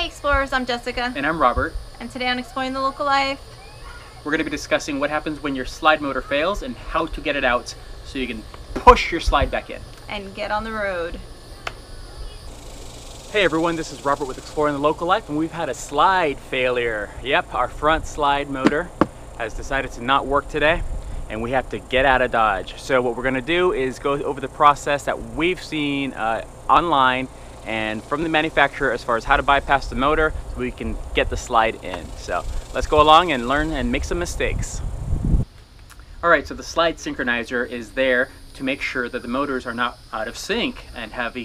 Hey Explorers, I'm Jessica. And I'm Robert. And today on Exploring the Local Life, we're going to be discussing what happens when your slide motor fails and how to get it out so you can push your slide back in. And get on the road. Hey everyone, this is Robert with Exploring the Local Life, and we've had a slide failure. Yep, our front slide motor has decided to not work today, and we have to get out of Dodge. So what we're going to do is go over the process that we've seen online and from the manufacturer as far as how to bypass the motor so we can get the slide in. So let's go along and learn and make some mistakes. Alright, so the slide synchronizer is there to make sure that the motors are not out of sync and have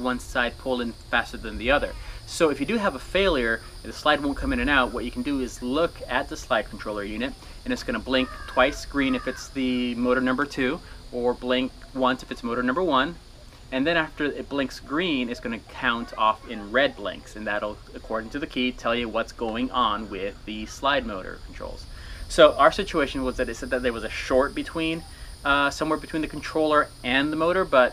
one side pull in faster than the other. So if you do have a failure and the slide won't come in and out, what you can do is look at the slide controller unit, and it's going to blink twice, green if it's the motor number 2, or blink once if it's motor number 1. And then after it blinks green, it's going to count off in red blinks, and that'll, according to the key, tell you what's going on with the slide motor controls. So our situation was that it said that there was a short between somewhere between the controller and the motor, but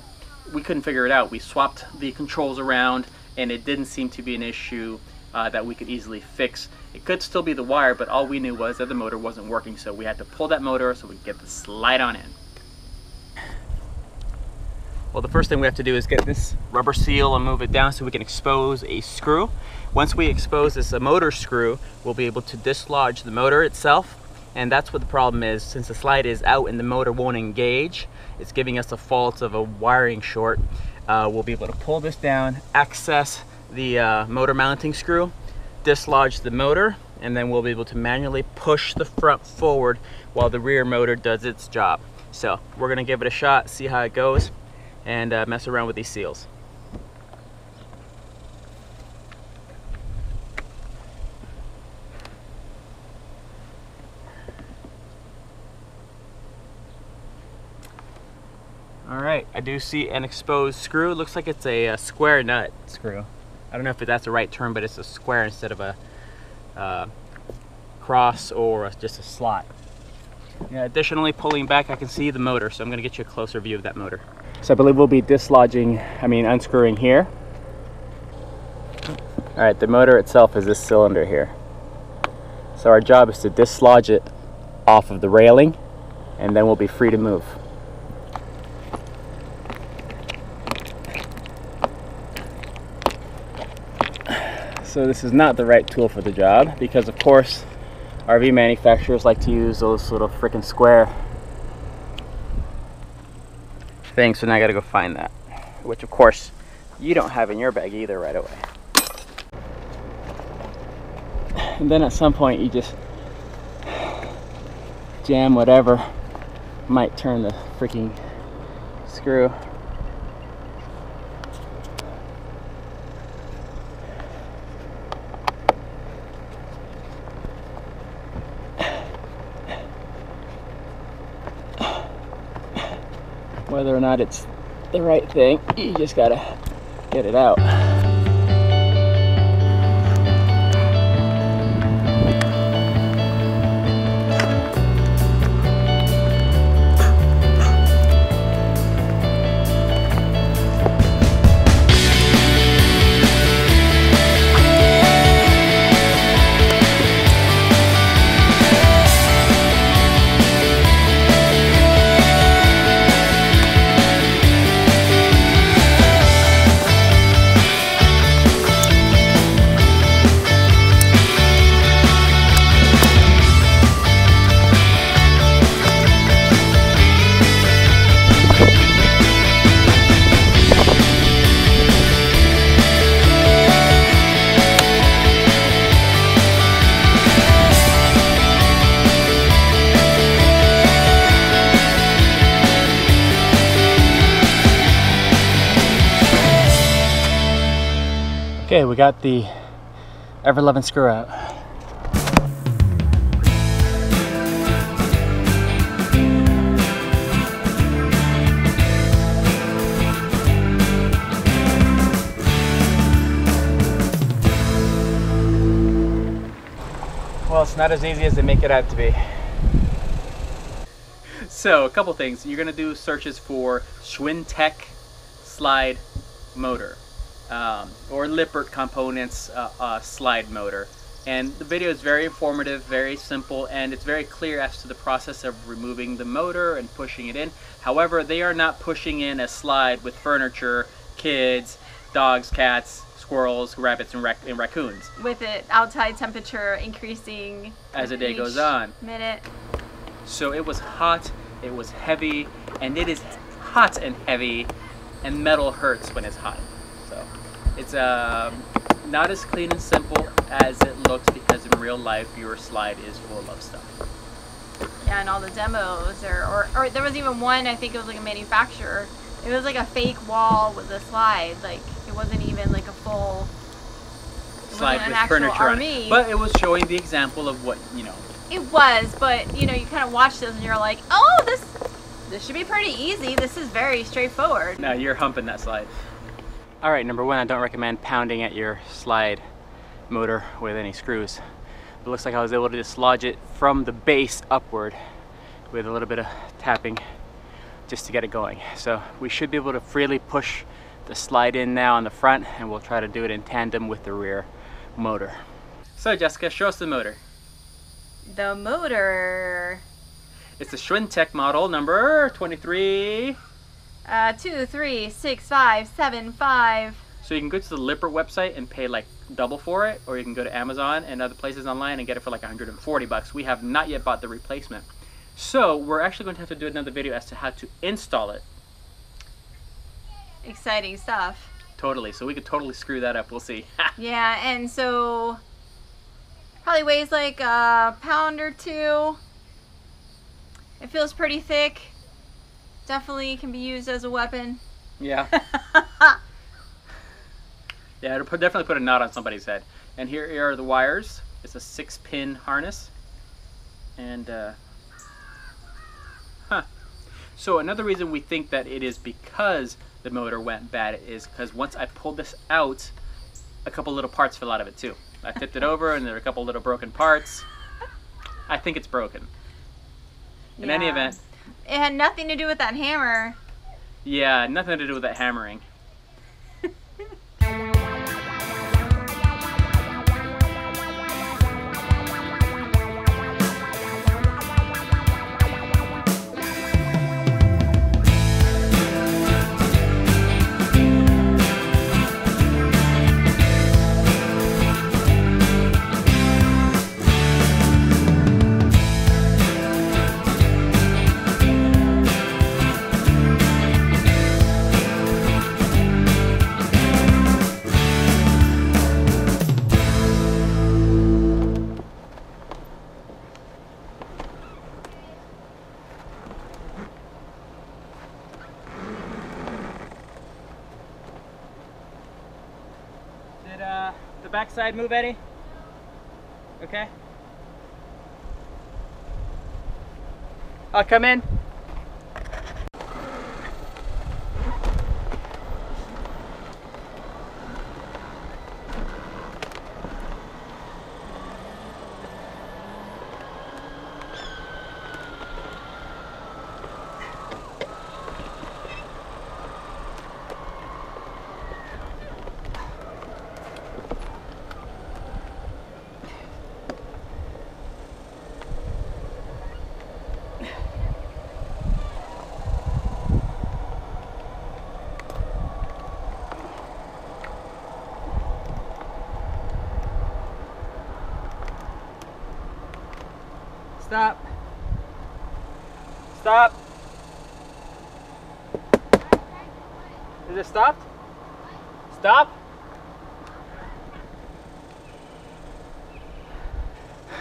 we couldn't figure it out. We swapped the controls around and it didn't seem to be an issue that we could easily fix. It could still be the wire, but all we knew was that the motor wasn't working, so we had to pull that motor so we could get the slide on in. Well, the first thing we have to do is get this rubber seal and move it down so we can expose a screw. Once we expose this motor screw, we'll be able to dislodge the motor itself. And that's what the problem is. Since the slide is out and the motor won't engage, it's giving us the fault of a wiring short. We'll be able to pull this down, access the motor mounting screw, dislodge the motor, and then we'll be able to manually push the front forward while the rear motor does its job. So we're gonna give it a shot, see how it goes, and mess around with these seals. Alright, I do see an exposed screw. It looks like it's a square nut screw. I don't know if that's the right term, but it's a square instead of a cross or just a slot. Yeah, additionally, pulling back, I can see the motor, so I'm going to get you a closer view of that motor. So I believe we'll be unscrewing here. All right, the motor itself is this cylinder here. So our job is to dislodge it off of the railing, and then we'll be free to move. So this is not the right tool for the job because, of course, RV manufacturers like to use those little frickin' square thing, so now I gotta go find that, which of course you don't have in your bag either right away. And then at some point you just jam whatever might turn the freaking screw. Whether or not it's the right thing, you just gotta get it out. Okay, we got the ever-loving screw out. Well, it's not as easy as they make it out to be. So, a couple things. You're gonna do searches for Schwintek slide motor. or Lippert components slide motor. And the video is very informative, very simple, and it's very clear as to the process of removing the motor and pushing it in. However, they are not pushing in a slide with furniture, kids, dogs, cats, squirrels, rabbits, and raccoons. With it outside temperature increasing as the day goes on. Minute. So it was hot, it was heavy, and it is hot and heavy, and metal hurts when it's hot. So it's not as clean and simple as it looks, because in real life your slide is full of stuff. Yeah, and all the demos, or there was even one, I think it was like a manufacturer, it was like a fake wall with a slide, like it wasn't even like a full slide with furniture on it. But it was showing the example of what, you know. It was, but you know, you kind of watch this and you're like, oh, this should be pretty easy, this is very straightforward. No, you're humping that slide. Alright, number one, I don't recommend pounding at your slide motor with any screws. It looks like I was able to dislodge it from the base upward with a little bit of tapping just to get it going. So we should be able to freely push the slide in now on the front, and we'll try to do it in tandem with the rear motor. So Jessica, show us the motor. The motor. It's the Schwintek model number 23. 236575. So you can go to the Lippert website and pay like double for it, or you can go to Amazon and other places online and get it for like 140 bucks. We have not yet bought the replacement. So we're actually going to have to do another video as to how to install it. Exciting stuff. Totally. So we could totally screw that up. We'll see. Yeah, and so probably weighs like a pound or two. It feels pretty thick. Definitely can be used as a weapon. Yeah. Yeah, it'll definitely put a knot on somebody's head. And here are the wires. It's a 6-pin harness. And, So another reason we think that it is because the motor went bad is because once I pulled this out, a couple little parts fell out of it too. I tipped it over and there are a couple little broken parts. I think it's broken. In any event, it had nothing to do with that hammer. Yeah, nothing to do with that hammering. The backside move, Eddie? Okay. I'll come in. Stop. Stop. Is it stopped? Stop.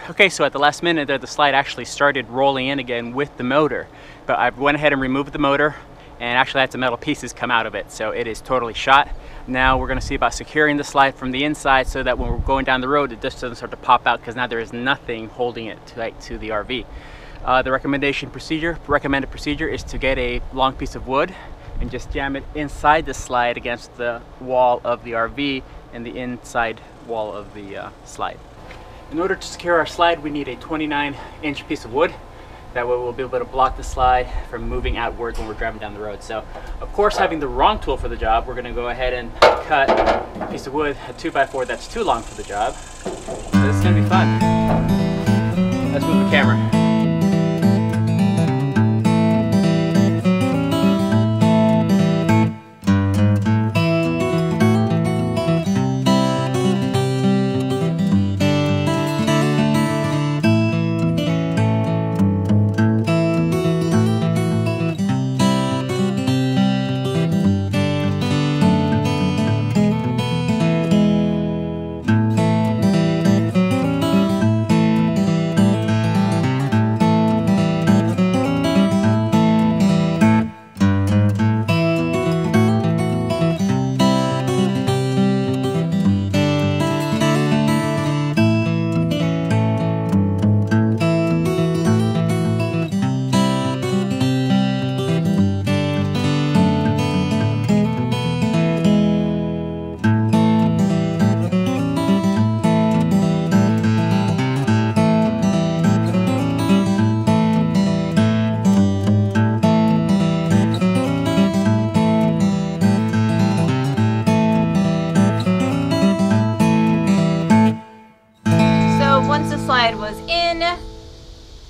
Okay, so at the last minute there, the slide actually started rolling in again with the motor. But I went ahead and removed the motor, and actually I had some metal pieces come out of it, so it is totally shot. Now we're going to see about securing the slide from the inside so that when we're going down the road it just doesn't start to pop out, because now there is nothing holding it tight to the RV. The recommended procedure is to get a long piece of wood and just jam it inside the slide against the wall of the RV and the inside wall of the slide. In order to secure our slide we need a 29-inch piece of wood. That way we'll be able to block the slide from moving outwards when we're driving down the road. So, of course, having the wrong tool for the job, we're gonna go ahead and cut a piece of wood, a 2x4 that's too long for the job. So this is going to be fun. Let's move the camera. Was in.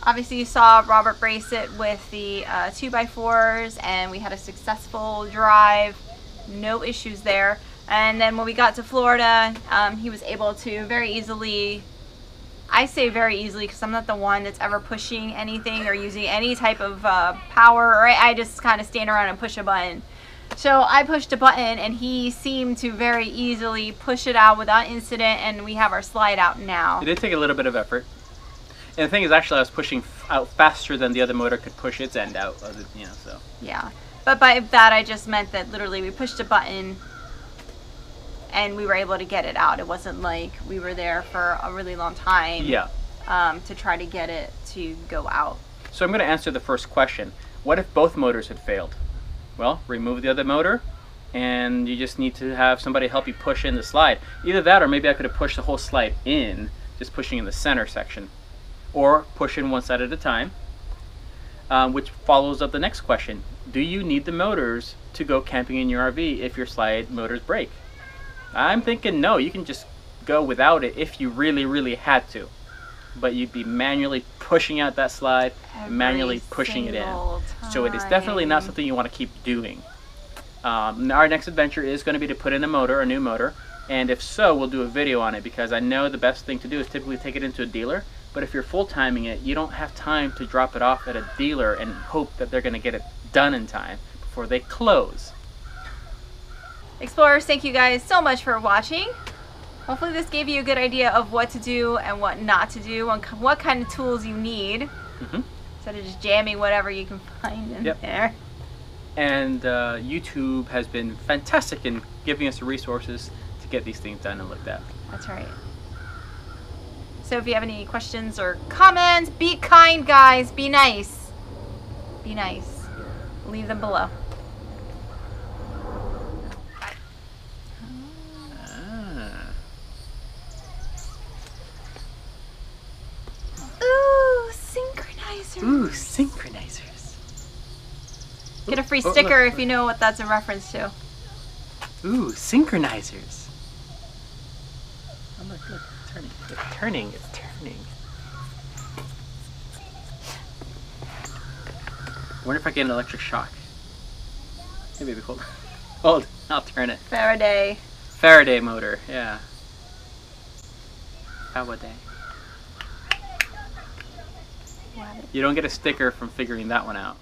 Obviously you saw Robert brace it with the 2x4s and we had a successful drive, no issues there. And then when we got to Florida, he was able to very easily, I say very easily because I'm not the one that's ever pushing anything or using any type of power, or I just kind of stand around and push a button. So I pushed a button and he seemed to very easily push it out without incident, and we have our slide out now. It did take a little bit of effort. And the thing is, actually I was pushing out faster than the other motor could push its end out, you know, so. Yeah, but by that I just meant that literally we pushed a button and we were able to get it out. It wasn't like we were there for a really long time, yeah, to try to get it to go out. So I'm going to answer the first question. What if both motors had failed? Well, remove the other motor and you just need to have somebody help you push in the slide. Either that, or maybe I could have pushed the whole slide in, just pushing in the center section, or push in one side at a time, which follows up the next question. Do you need the motors to go camping in your RV if your slide motors break? I'm thinking no, you can just go without it if you really, really had to. But you'd be manually pushing out that slide, manually pushing it in. So it is definitely not something you want to keep doing. Our next adventure is going to be to put in a motor, a new motor, and if so, we'll do a video on it, because I know the best thing to do is typically take it into a dealer, but if you're full-timing it, you don't have time to drop it off at a dealer and hope that they're going to get it done in time before they close. Explorers, thank you guys so much for watching. Hopefully this gave you a good idea of what to do and what not to do, and what kind of tools you need, instead of just jamming whatever you can find in there. And YouTube has been fantastic in giving us the resources to get these things done and looked at. That's right. So if you have any questions or comments, be kind, guys. Be nice. Be nice. Leave them below. Ooh, synchronizers. Get a free sticker if you know what that's a reference to. Ooh, synchronizers. Oh, look, look, it's turning. It's turning, it's turning. I wonder if I get an electric shock. Hey, baby, hold. Hold, I'll turn it. Faraday. Faraday motor, yeah. Faraday. You don't get a sticker from figuring that one out.